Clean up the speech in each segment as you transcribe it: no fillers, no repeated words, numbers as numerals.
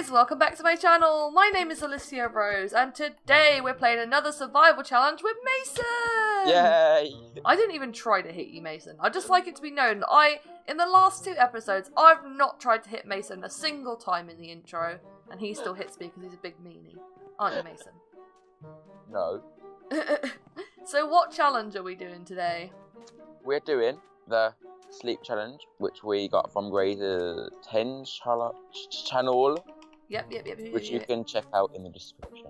guys, welcome back to my channel. My name is Alicia Rose and today we're playing another survival challenge with Mason. Yay! I didn't even try to hit you, Mason. I'd just like it to be known that in the last two episodes, I've not tried to hit Mason a single time in the intro, and he still hits me because he's a big meanie. Aren't you, Mason? No. So what challenge are we doing today? We're doing the sleep challenge, which we got from Grazer 10 channel. Yep. Which you can check out in the description.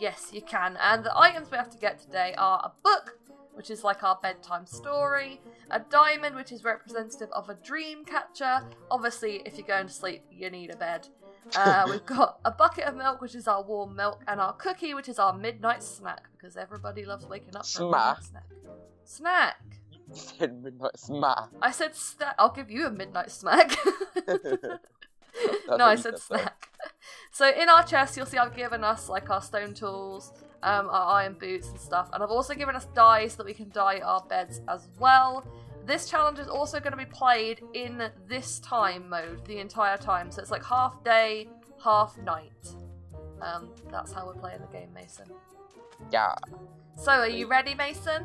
Yes, you can. And the items we have to get today are a book, which is like our bedtime story, a diamond, which is representative of a dream catcher. Obviously, if you're going to sleep, you need a bed. We've got a bucket of milk, which is our warm milk, and our cookie, which is our midnight snack, because everybody loves waking up for a midnight snack. Snack! You said midnight smack. I said snack. I'll give you a midnight smack. No, I said snack. So in our chest, you'll see I've given us like our stone tools, our iron boots and stuff. And I've also given us dye so that we can dye our beds as well. This challenge is also going to be played in this time mode the entire time. So it's like half day, half night. That's how we're playing the game, Mason. Yeah. So are you ready, Mason?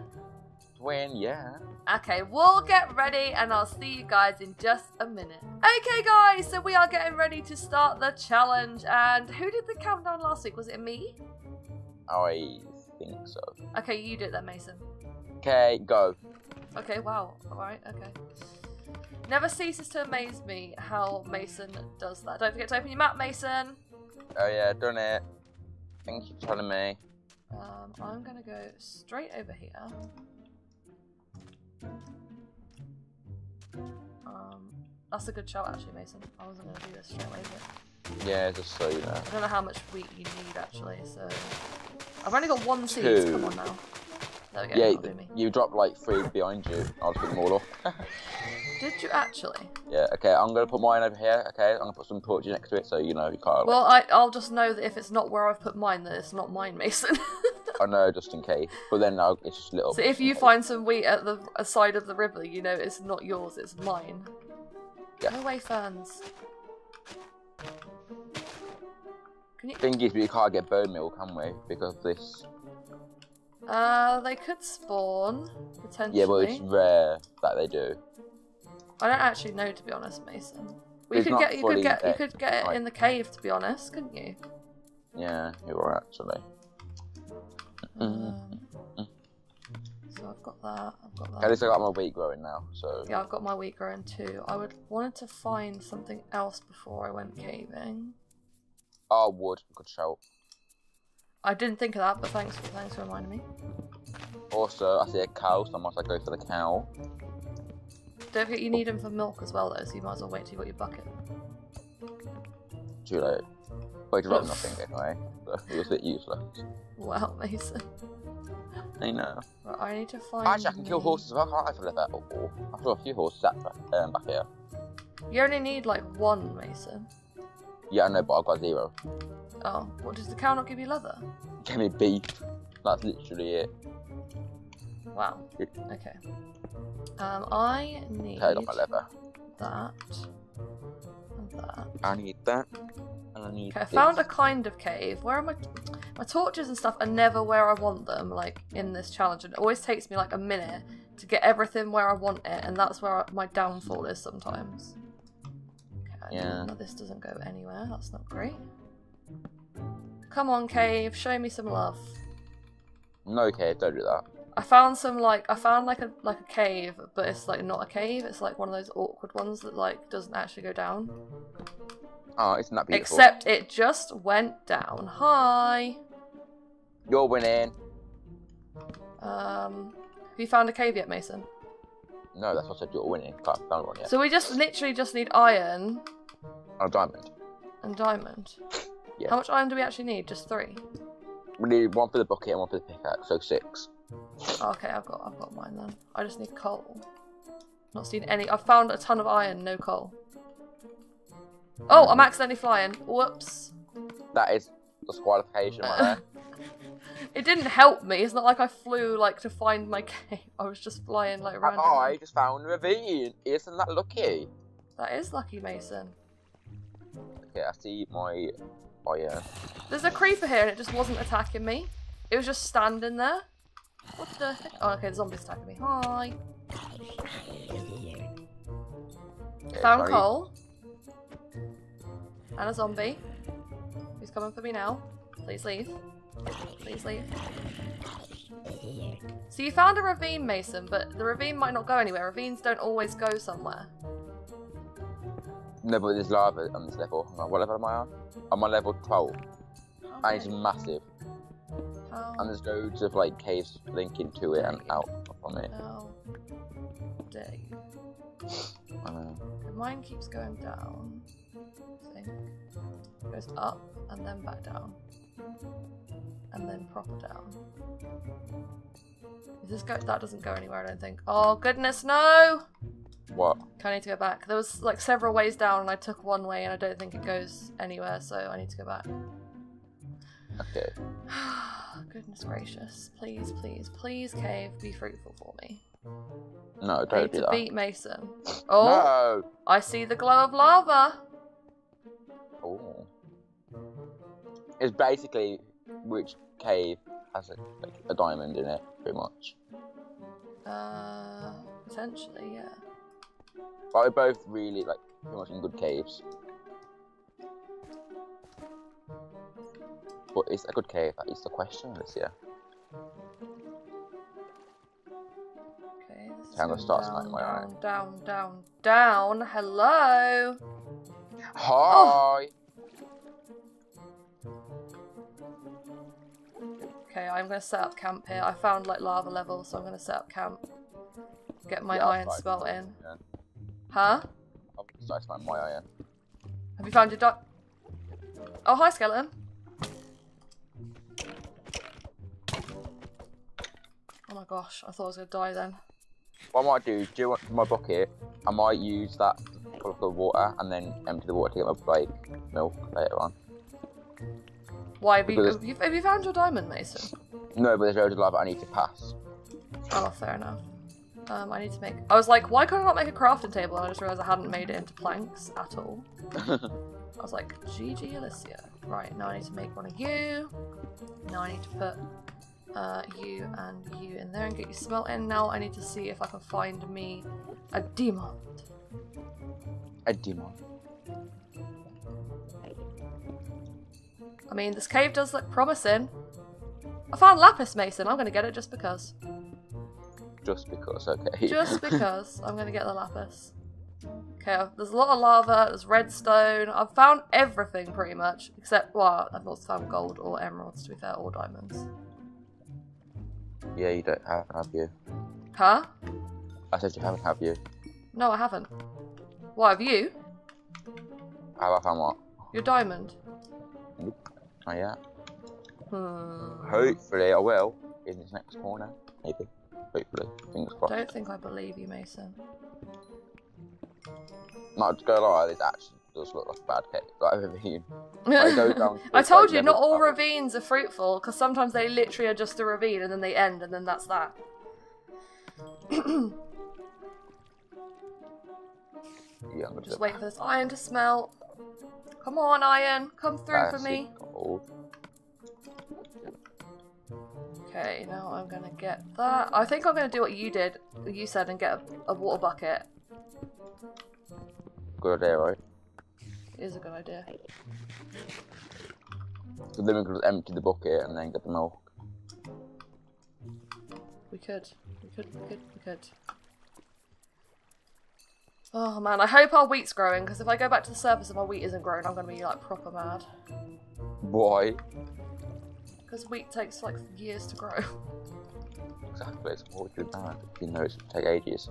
Yeah. Okay, we'll get ready and I'll see you guys in just a minute. Okay guys, so we are getting ready to start the challenge. And who did the countdown last week? Was it me? I think so. Okay, you do it then, Mason. Okay, go. Okay, wow. Alright, okay. Never ceases to amaze me how Mason does that. Don't forget to open your map, Mason. Oh yeah, done it. Thank you for telling me. I'm gonna go straight over here. That's a good shout actually, Mason. I wasn't going to do this straight away, but... Yeah, just so you know. I don't know how much wheat you need actually, so... I've only got one seed, so come on now. There we go, yeah, do me. You dropped like three behind you, I'll just pick them all up. Did you actually? Yeah, okay, I'm going to put mine over here, okay? I'm going to put some torches next to it so you know you can't... Like... Well, I'll just know that if it's not where I've put mine, that it's not mine, Mason. I know, just in case. But then it's just little. So if you find some wheat at the side of the river, you know it's not yours, it's mine. Yeah. No way, ferns. Can you... Thing is, we can't get bone meal, can we? Because of this. They could spawn potentially. Yeah, but it's rare that they do. I don't actually know, to be honest, Mason. You could get it in the cave, to be honest, couldn't you? Yeah, you were actually. So I've got that, At least I got my wheat growing now, so... Yeah, I've got my wheat growing too. I wanted to find something else before I went caving. Oh, wood. Good shout. I didn't think of that, but thanks for reminding me. Also, I see a cow, so I might as well go for the cow. Don't forget you need them for milk as well, though, so you might as well wait till you got your bucket. Too late. Well, you dropped nothing anyway, so it was a bit useless. Wow, Mason. I know. Right, I need to find... Actually, I can kill horses as well, can't I? I've got a few horses back here. You only need, like, one, Mason. Yeah, I know, but I've got zero. Oh, what, does the cow not give you leather? Give me beef. That's literally it. Wow. Okay. I need... Okay, I got my leather. That. And that. I need that. Okay, I found a kind of cave. Where are my torches and stuff are never where I want them, like in this challenge. And it always takes me like a minute to get everything where I want it, and that's where my downfall is sometimes. Okay, yeah. No, this doesn't go anywhere. That's not great. Come on, cave, show me some love. No, cave, don't do that. I found some like a cave, but it's like not a cave. It's like one of those awkward ones that like doesn't actually go down. Oh, isn't that beautiful? Except it just went down. Hi! You're winning. Have you found a cave yet, Mason? No, that's what I said, you're winning. I haven't found one yet. So we just literally just need iron. And a diamond. And diamond. Yeah. How much iron do we actually need? Just 3? We need 1 for the bucket and 1 for the pickaxe, so 6. Okay, I've got mine then. I just need coal. Not seen any. I've found a ton of iron, no coal. Oh, I'm accidentally flying. Whoops. That is disqualification right there. It didn't help me. It's not like I flew like to find my cave. I was just flying like randomly. Oh, I just found a ravine. Isn't that lucky? That is lucky, Mason. Okay, I see my... Oh yeah. There's a creeper here and it just wasn't attacking me. It was just standing there. What the heck? Oh, okay, the zombie's attacking me. Hi. Okay, found coal. And a zombie. Who's coming for me now? Please leave. Please leave. So you found a ravine, Mason, but the ravine might not go anywhere. Ravines don't always go somewhere. No, but there's lava on this level. What level am I on? I'm on level 12. Okay. And it's massive. Oh. And there's loads of like caves linking to it and out from it. Oh. Dang. I know. Mine keeps going down. It goes up and then back down. And then proper down. Is this go? That doesn't go anywhere, I don't think. Oh goodness, no! What? I need to go back. There was like several ways down and I took one way and I don't think it goes anywhere, so I need to go back. Okay. Goodness gracious. Please, please, please, cave, be fruitful for me. No, don't do that. I need to beat Mason. Oh! No. I see the glow of lava! Oh. It's basically which cave has a diamond in it, pretty much. Potentially, yeah. But we're both really, like, pretty much in good caves. But is it a good cave? That is the question this year. Okay, this is going down, down, down, down, down. Hello! Hi! Oh. Okay, I'm going to set up camp here. I found, like, lava level, so I'm going to set up camp. Get my iron spelt in. Yeah. Huh? I'll just find my iron. Have you found your duck? Oh, hi, skeleton. Oh my gosh, I thought I was going to die then. What I might do is, do you want my bucket? I might use that to pull up the water and then empty the water to get my milk later on. Why? Have you found your diamond, Mason? No, but there's loads of lava I need to pass. Oh, fair enough. I need to make... I was like, why could I not make a crafting table? And I just realised I hadn't made it into planks at all. I was like, GG Alicia. Right, now I need to make one of you. Now I need to put you and you in there and get you smelt in. Now I need to see if I can find me a diamond. A diamond. I mean, this cave does look promising. I found lapis, Mason. I'm going to get it just because. Just because, okay. Just because. I'm going to get the lapis. Okay, there's a lot of lava, there's redstone. I've found everything pretty much, except, well, I've not found gold or emeralds, to be fair, or diamonds. Yeah, you don't have you? Huh? I said you haven't, have you? No, I haven't. What, have you? Have I found what? Your diamond. Nope, not yet. Hmm. Hopefully I will, in this next corner, maybe. Hopefully, fingers crossed. I don't think I believe you, Mason. No, to go lie, this actually does look like a bad cave, like a ravine. Like, go down I told you, not all ravines are fruitful, because sometimes they literally are just a ravine and then they end and then that's that. Yeah, I'm just waiting for this iron to smelt. Come on, iron, come through for me. Gold. Okay, now I'm gonna get that. I think I'm gonna do what you did, you said, and get a water bucket. Good idea, right? It is a good idea. So then we could just empty the bucket and then get the milk. We could. Oh man, I hope our wheat's growing, because if I go back to the surface and my wheat isn't growing, I'm gonna be like proper mad. Why? Because wheat takes like years to grow. Exactly, so what would you do if you know it's going to take ages?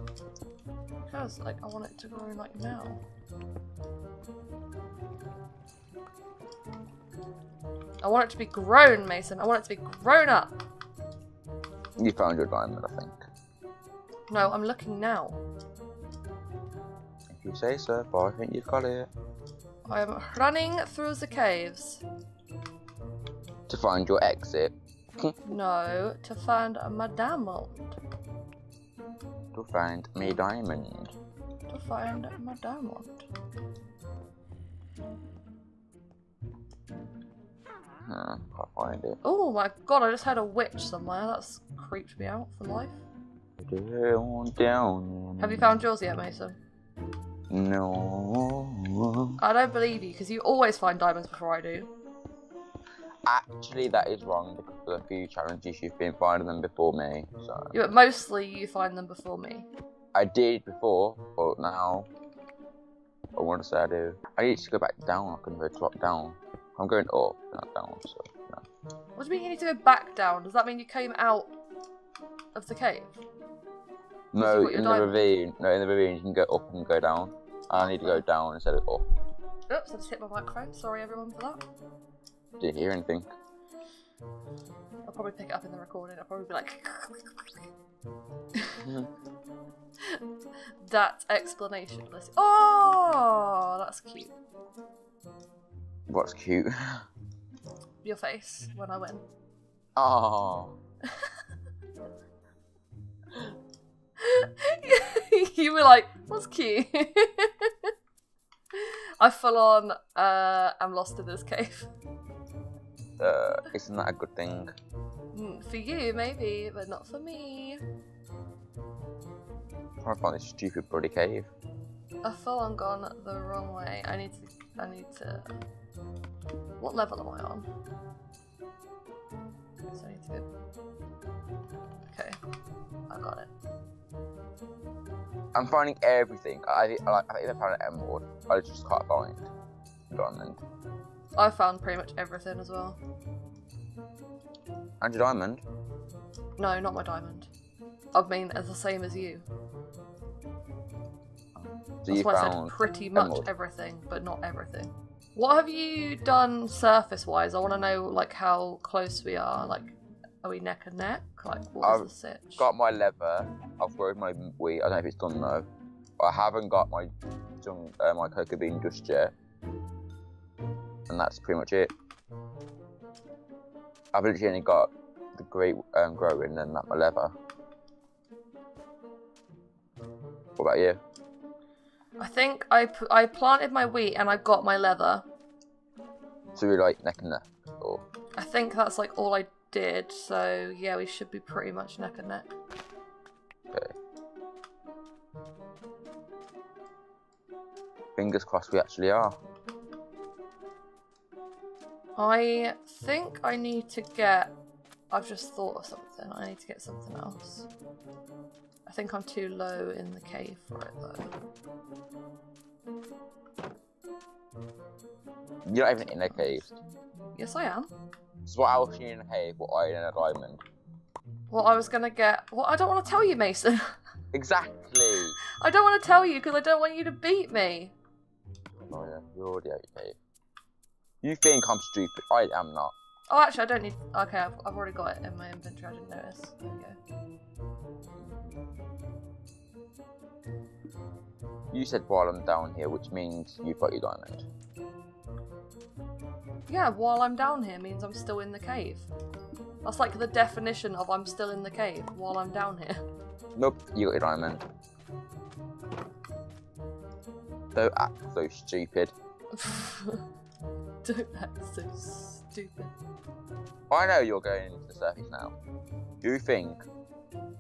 Because like I want it to grow like now. I want it to be grown, Mason. I want it to be grown up. You found your diamond, I think. No, I'm looking now. If you say so, but I think you've got it. I'm running through the caves. To find your exit. No, to find my diamond. To find my diamond. To find my diamond. Can't find it. Oh my god, I just had a witch somewhere. That's creeped me out for life. Down. Have you found yours yet, Mason? No. I don't believe you, because you always find diamonds before I do. Actually, that is wrong, because for a few challenges you've been finding them before me, so... Yeah, but mostly you find them before me. I did before, but now... I want to say I do. I need to go back down, I can go drop down. I'm going up, not down, so... No. What do you mean you need to go back down? Does that mean you came out of the cave? No, in the ravine. No, in the ravine you can go up and go down. I need to go down instead of up. Oops, I just hit my microphone. Sorry everyone for that. Did you hear anything? I'll probably pick it up in the recording. I'll probably be like... That explanation. Oh, that's cute. What's cute? Your face when I win. Oh. You were like, what's cute? I full on, I'm lost in this cave. Isn't that a good thing? For you, maybe, but not for me. I'm trying to find this stupid bloody cave. I've full on gone the wrong way. I need to... What level am I on? So I need to go... Okay, I got it. I'm finding everything. I think I found an emerald. I just can't find diamond. I found pretty much everything as well. And your diamond? No, not my diamond. I mean, it's the same as you. So that's why I said pretty much emerald. Everything, but not everything. What have you done surface-wise? I want to know like how close we are. Like, are we neck and neck? Like, what is the sitch? I've got my leather. I've grown my wheat. I don't know if it's done though. I haven't got my cocoa bean just yet. And that's pretty much it. I've literally only got the great growing and that my leather. What about you? I think I planted my wheat and I got my leather. So we're like neck and neck? Or... I think that's like all I did, so yeah, we should be pretty much neck and neck. Okay. Fingers crossed we actually are. I think I need to get... I've just thought of something. I need to get something else. I think I'm too low in the cave for it though. You're not even in a cave. Yes, I am. So what else are you in a cave? What are you in a diamond? Well, I was gonna get... Well, I don't want to tell you, Mason. Exactly. I don't want to tell you because I don't want you to beat me. Oh yeah, you're already out of your cave. You think I'm stupid? I am not. Oh, actually, I don't need... Okay, I've already got it in my inventory. I didn't notice. There we go. You said while I'm down here, which means you've got your diamond. Yeah, while I'm down here means I'm still in the cave. That's like the definition of I'm still in the cave, while I'm down here. Nope, you got your diamond. Don't act so stupid. Don't act so stupid. I know you're going into the surface now. You think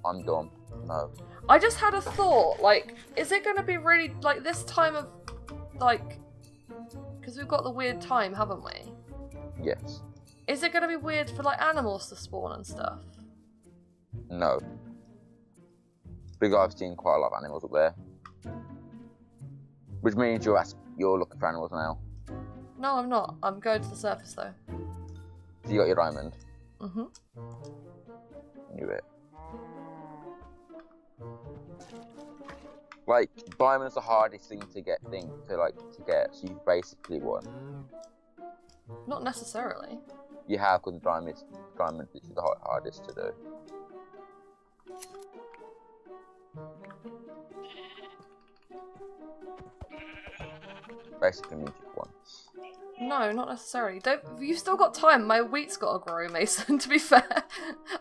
I'm dumb? No. I just had a thought, like, is it going to be really, like, this time of, like, because we've got the weird time, haven't we? Yes. Is it going to be weird for like animals to spawn and stuff? No. Because I've seen quite a lot of animals up there. Which means you're looking for animals now. No, I'm not. I'm going to the surface though. So you got your diamond? Mm-hmm. Knew it. Like, diamond's the hardest thing to get, so you've basically won. Not necessarily. You have, because diamond is the hardest to do. Basically, means you've won. No, not necessarily. Don't. You've still got time. My wheat's got to grow, Mason, to be fair.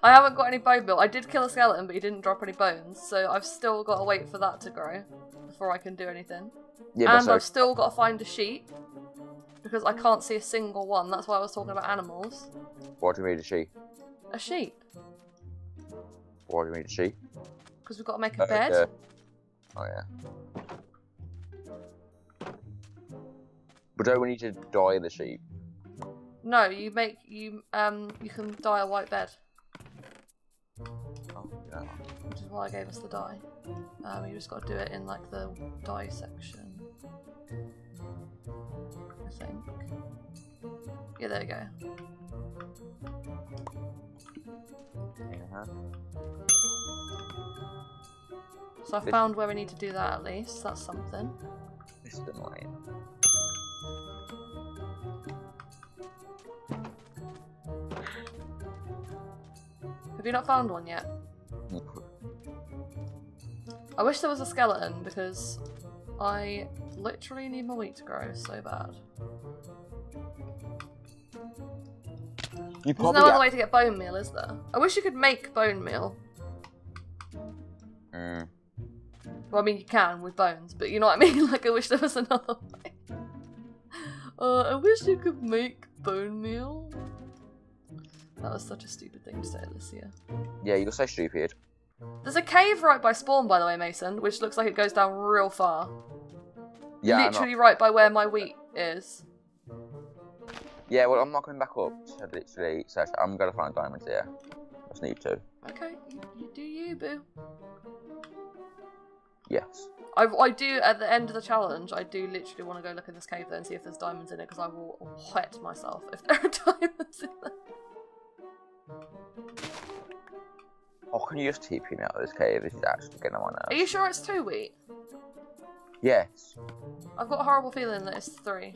I haven't got any bone meal. I did kill a skeleton, but he didn't drop any bones, so I've still got to wait for that to grow before I can do anything. Yeah, and I've still got to find a sheep. because I can't see a single one. That's why I was talking about animals. What do you mean a sheep? A sheep. What do you mean a sheep? Because we've got to make a bed. Oh yeah. But don't we need to dye the sheep? No, you make you can dye a white bed. Oh yeah. Which is why I gave us the dye. You just got to do it in like the dye section. I think. Yeah, there we go. Yeah. So I found where we need to do that at least. That's something. It's annoying. Have you not found one yet? I wish there was a skeleton because I literally need my wheat to grow so bad. There's no other way to get bone meal, is there? I wish you could make bone meal. Mm. Well, I mean you can with bones, but you know what I mean? Like I wish there was another way. I wish you could make bone meal. That was such a stupid thing to say, Alicia. Yeah, you're so stupid. There's a cave right by spawn, by the way, Mason, which looks like it goes down real far. Yeah, literally right by where my wheat is. Yeah, well, I'm not coming back up. So literally, so I'm gonna find diamonds here. I just need to. Okay, you do you, boo. Yes. I do, at the end of the challenge, I do literally want to go look in this cave though and see if there's diamonds in it, because I will wet myself if there are diamonds in there. Oh, can you just TP me out of this cave? This is actually getting on my nerves. Are you sure it's 2 wheat? Yes. I've got a horrible feeling that it's 3.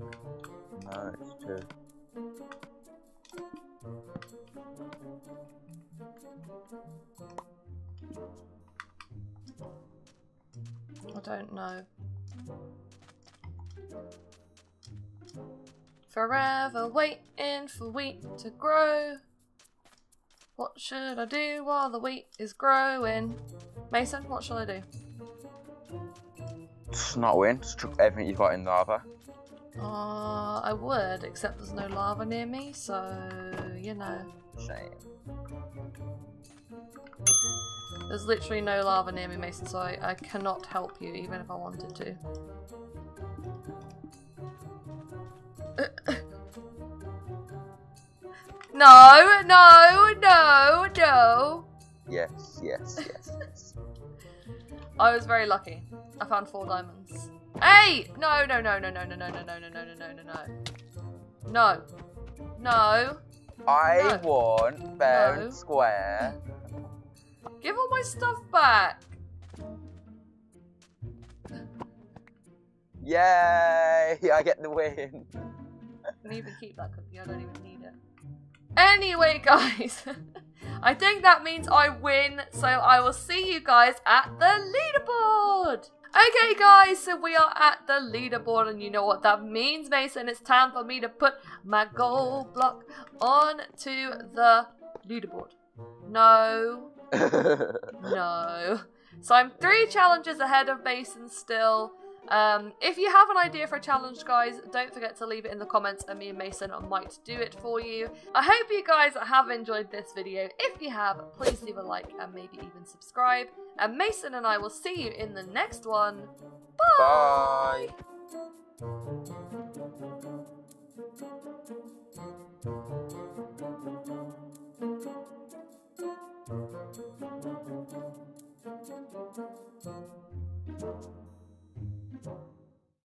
No, it's 2. I don't know. Forever waiting for wheat to grow. What should I do while the wheat is growing? Mason, what should I do? Just not win. Just chuck everything you've got in lava. I would, except there's no lava near me, so, you know. Shame. There's literally no lava near me, Mason, so I cannot help you, even if I wanted to. No, no, no, no. Yes, yes, yes, yes. I was very lucky. I found 4 diamonds. Hey! No, no, no, no, no, no, no, no, no, no, no, no, no, no. No. No. I want fair and square. Give all my stuff back. Yay! I get the win. I can even keep that cookie, I don't even need it. Anyway, guys, I think that means I win, so I will see you guys at the leaderboard. Okay, guys, so we are at the leaderboard, and you know what that means, Mason. It's time for me to put my gold block onto the leaderboard. No. No. So I'm 3 challenges ahead of Mason still. If you have an idea for a challenge, guys, don't forget to leave it in the comments and me and Mason might do it for you. I hope you guys have enjoyed this video. If you have, please leave a like and maybe even subscribe. And Mason and I will see you in the next one. Bye! Bye.